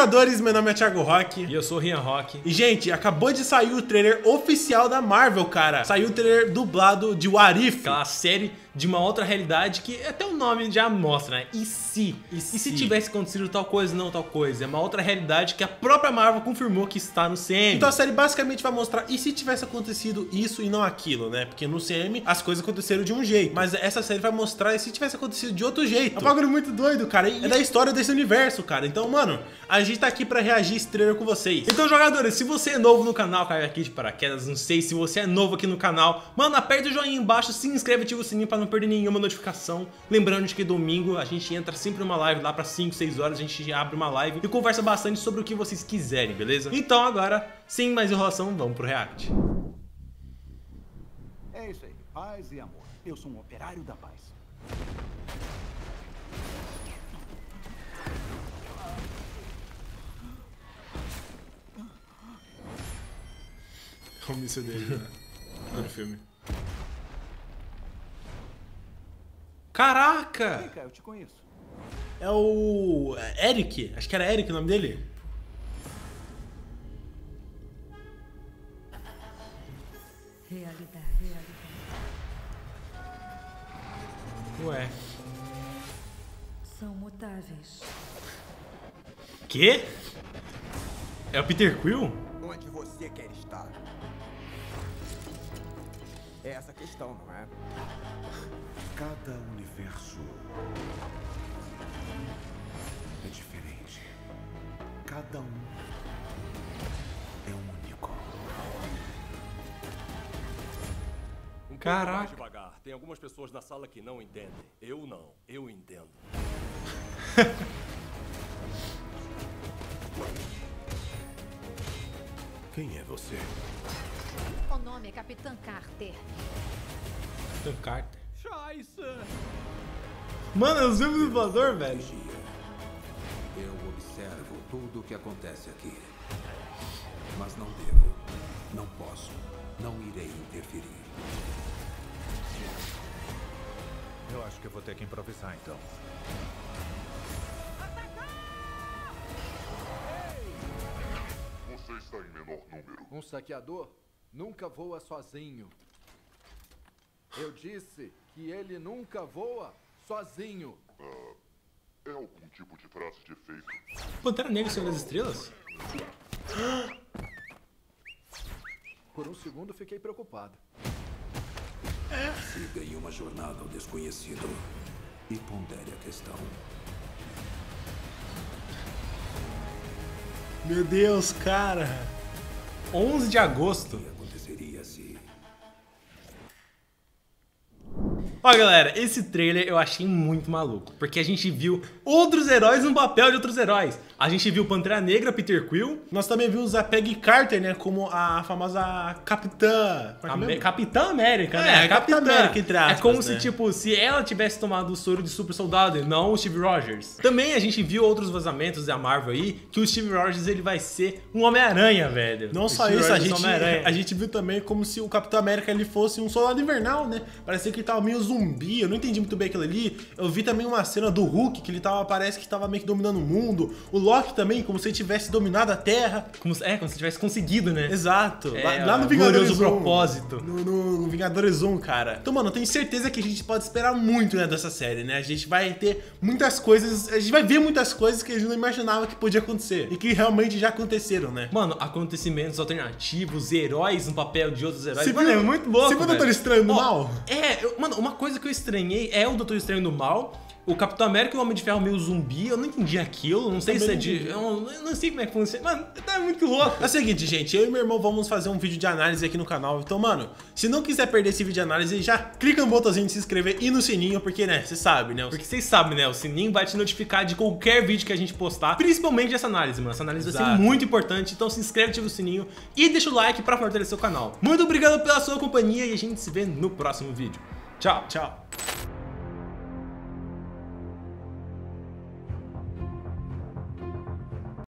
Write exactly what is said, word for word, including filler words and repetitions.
Vingadores, meu nome é Thiago Rock. E eu sou o Ryan Rock. E, gente, acabou de sair o trailer oficial da Marvel, cara. Saiu o trailer dublado de What If. Aquela série de uma outra realidade que até o nome já mostra, né? E se? E, e se, se tivesse acontecido tal coisa, não tal coisa? É uma outra realidade que a própria Marvel confirmou que está no C M. Então a série basicamente vai mostrar e se tivesse acontecido isso e não aquilo, né? Porque no C M as coisas aconteceram de um jeito. Mas essa série vai mostrar e se tivesse acontecido de outro jeito. É um bagulho muito doido, cara. E é da história desse universo, cara. Então, mano, a gente tá aqui pra reagir estreia com vocês. Então, jogadores, se você é novo no canal, caiu aqui de paraquedas, não sei, se você é novo aqui no canal, mano, aperta o joinha embaixo, se inscreve, ativa o sininho pra não perder nenhuma notificação. Lembrando de que domingo a gente entra sempre numa live lá pra cinco, seis horas, a gente abre uma live e conversa bastante sobre o que vocês quiserem, beleza? Então, agora, sem mais enrolação, vamos pro react. É isso aí, paz e amor. Eu sou um operário da paz. O míssil dele, né? No filme. Caraca! Vem cá, eu te conheço. É o... Eric? Acho que era Eric o nome dele. Realidade, realidade. Ué. São mutáveis. Quê? É o Peter Quill? Onde você quer estar? É essa questão, não é? Cada universo é diferente. Cada um é um único. Caraca. Devagar. Tem algumas pessoas na sala que não entendem. Eu não. Eu entendo. Quem é você? O nome é Capitã Carter. Capitã Carter? Mano, é o filme do dublador, velho. Eu observo tudo o que acontece aqui. Mas não devo, não posso, não irei interferir. Eu acho que eu vou ter que improvisar, então. Atacar! Você está em menor número. Um saqueador? Nunca voa sozinho. Eu disse que ele nunca voa sozinho. Uh, é algum tipo de frase de efeito. Pantera Negra, Senhor das Estrelas? Por um segundo fiquei preocupado. É. Siga em uma jornada ao desconhecido e pondere a questão. Meu Deus, cara. onze de agosto. Ó, galera, esse trailer eu achei muito maluco, porque a gente viu outros heróis no papel de outros heróis. A gente viu Pantera Negra, Peter Quill. Nós também vimos a Peggy Carter, né, como a famosa Capitã... Am Capitã América, é, né? É, Capitã América, entre aspas, é como, né? Se, tipo, se ela tivesse tomado o soro de super soldado e não o Steve Rogers. Também a gente viu outros vazamentos da Marvel aí, que o Steve Rogers, ele vai ser um Homem-Aranha, velho. Não o só Steve isso, Rogers, a, gente, a gente viu também como se o Capitão América, ele fosse um soldado invernal, né? Parecia que ele tava meio zumbi, eu não entendi muito bem aquilo ali. Eu vi também uma cena do Hulk, que ele tava, parece que tava meio que dominando o mundo. O Loki também, como se ele tivesse dominado a Terra. Como se, é, como se tivesse conseguido, né? Exato. É, lá, lá no Vingadores um. Propósito. No, no Vingadores um, cara. Então, mano, eu tenho certeza que a gente pode esperar muito, né, dessa série, né? A gente vai ter muitas coisas, a gente vai ver muitas coisas que a gente não imaginava que podia acontecer. E que realmente já aconteceram, né? Mano, acontecimentos alternativos, heróis no papel de outros heróis. Você mano, viu? É muito louco, Você viu o Doutor Estranho do Mal? É, eu, mano, uma coisa que eu estranhei é o Doutor Estranho do Mal, o Capitão América e o Homem de Ferro meio zumbi. Eu não entendi aquilo, não sei se é de... Eu não sei como é que funciona. Mano, tá muito louco. É o seguinte, gente, eu e meu irmão vamos fazer um vídeo de análise aqui no canal. Então, mano, se não quiser perder esse vídeo de análise, já clica no botãozinho de se inscrever e no sininho, porque, né, você sabe, né? Porque vocês sabem, né? O sininho vai te notificar de qualquer vídeo que a gente postar, principalmente essa análise, mano. Essa análise Exato. vai ser muito importante. Então se inscreve, ativa o sininho e deixa o like pra fortalecer o canal. Muito obrigado pela sua companhia e a gente se vê no próximo vídeo. Tchau, tchau.